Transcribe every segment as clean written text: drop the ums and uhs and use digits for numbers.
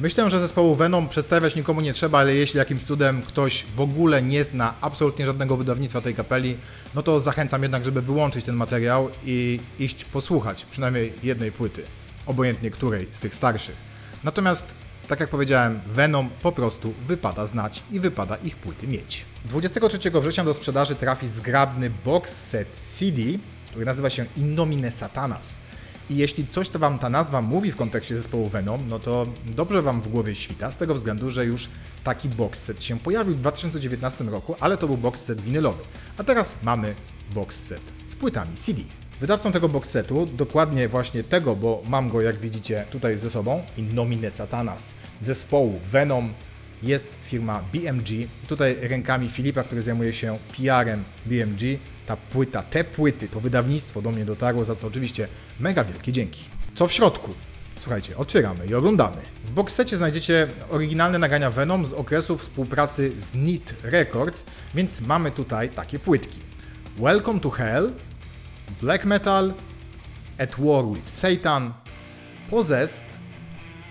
Myślę, że zespołu Venom przedstawiać nikomu nie trzeba, ale jeśli jakimś cudem ktoś w ogóle nie zna absolutnie żadnego wydawnictwa tej kapeli, no to zachęcam jednak, żeby wyłączyć ten materiał i iść posłuchać przynajmniej jednej płyty, obojętnie której z tych starszych. Natomiast, tak jak powiedziałem, Venom po prostu wypada znać i wypada ich płyty mieć. 23 września do sprzedaży trafi zgrabny box set CD, który nazywa się In Nomine Satanas. I jeśli coś to Wam ta nazwa mówi w kontekście zespołu Venom, no to dobrze Wam w głowie świta, z tego względu, że już taki box set się pojawił w 2019 roku, ale to był box set winylowy. A teraz mamy box set z płytami CD. Wydawcą tego box setu, dokładnie właśnie tego, bo mam go jak widzicie tutaj ze sobą, In Nomine Satanas, zespołu Venom, jest firma BMG. Tutaj rękami Filipa, który zajmuje się PR-em BMG, ta płyta, te płyty, to wydawnictwo do mnie dotarło, za co oczywiście mega wielkie dzięki. Co w środku? Słuchajcie, otwieramy i oglądamy. W boxsecie znajdziecie oryginalne nagrania Venom z okresu współpracy z Neat Records, więc mamy tutaj takie płytki. Welcome to Hell, Black Metal, At War with Satan, Possessed,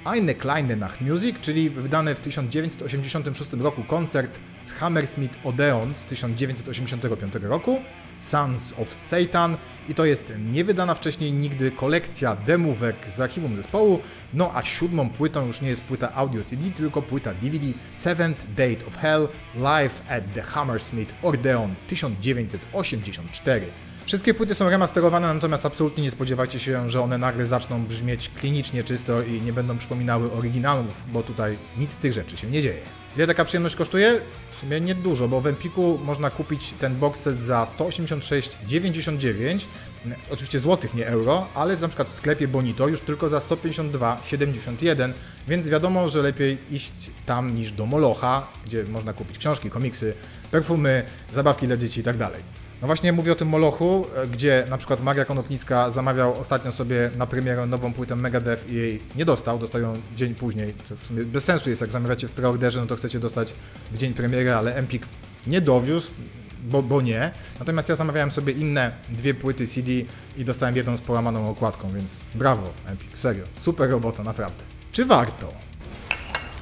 Eine kleine Nacht Music, czyli wydany w 1986 roku koncert z Hammersmith Odeon z 1985 roku, Sons of Satan i to jest niewydana wcześniej nigdy kolekcja demówek z archiwum zespołu, no a siódmą płytą już nie jest płyta audio CD, tylko płyta DVD Seventh Date of Hell Live at the Hammersmith Odeon 1984. Wszystkie płyty są remasterowane, natomiast absolutnie nie spodziewajcie się, że one nagle zaczną brzmieć klinicznie czysto i nie będą przypominały oryginałów, bo tutaj nic z tych rzeczy się nie dzieje. Ile taka przyjemność kosztuje? W sumie niedużo, bo w Empiku można kupić ten box set za 186,99, oczywiście złotych, nie euro, ale na przykład w sklepie Bonito już tylko za 152,71, więc wiadomo, że lepiej iść tam niż do Molocha, gdzie można kupić książki, komiksy, perfumy, zabawki dla dzieci itd. No właśnie mówię o tym Molochu, gdzie na przykład Maria Konopnicka zamawiał ostatnio sobie na premierę nową płytę Megadeath i jej nie dostał, dostał ją dzień później, co w sumie bez sensu jest, jak zamawiacie w preorderze, no to chcecie dostać w dzień premiery, ale Empik nie dowiózł, bo nie. Natomiast ja zamawiałem sobie inne dwie płyty CD i dostałem jedną z połamaną okładką, więc brawo Empik, serio, super robota, naprawdę. Czy warto?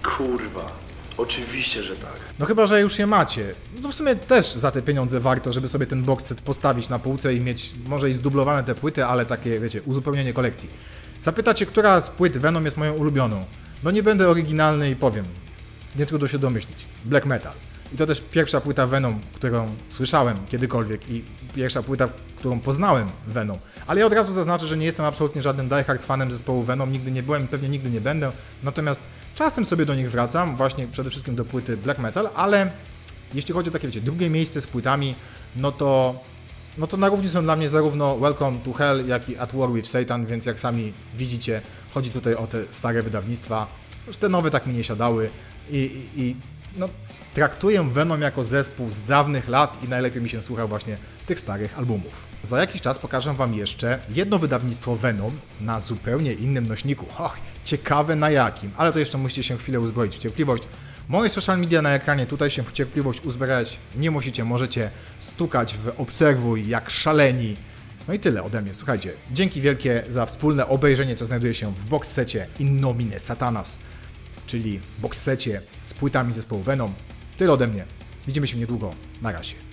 Kurwa. Oczywiście, że tak. No chyba, że już je macie. No to w sumie też za te pieniądze warto, żeby sobie ten box set postawić na półce i mieć może i zdublowane te płyty, ale takie, wiecie, uzupełnienie kolekcji. Zapytacie, która z płyt Venom jest moją ulubioną? No nie będę oryginalny i powiem. Nie trudno się domyślić. Black Metal. I to też pierwsza płyta Venom, którą słyszałem kiedykolwiek i pierwsza płyta, którą poznałem Venom. Ale ja od razu zaznaczę, że nie jestem absolutnie żadnym diehard fanem zespołu Venom, nigdy nie byłem, pewnie nigdy nie będę. Natomiast czasem sobie do nich wracam, właśnie przede wszystkim do płyty Black Metal, ale jeśli chodzi o takie, wiecie, drugie miejsce z płytami, no to na równi są dla mnie zarówno Welcome to Hell, jak i At War with Satan, więc jak sami widzicie, chodzi tutaj o te stare wydawnictwa, już te nowe tak mi nie siadały i no, traktuję Venom jako zespół z dawnych lat i najlepiej mi się słucha właśnie tych starych albumów. Za jakiś czas pokażę Wam jeszcze jedno wydawnictwo Venom na zupełnie innym nośniku. Och, ciekawe na jakim, ale to jeszcze musicie się chwilę uzbroić w cierpliwość. Moje social media na ekranie, tutaj się w cierpliwość uzbrać nie musicie, możecie stukać w obserwuj jak szaleni. No i tyle ode mnie, słuchajcie. Dzięki wielkie za wspólne obejrzenie, co znajduje się w box secie In Nomine Satanas, czyli box secie z płytami zespołu Venom. Tyle ode mnie. Widzimy się niedługo. Na razie.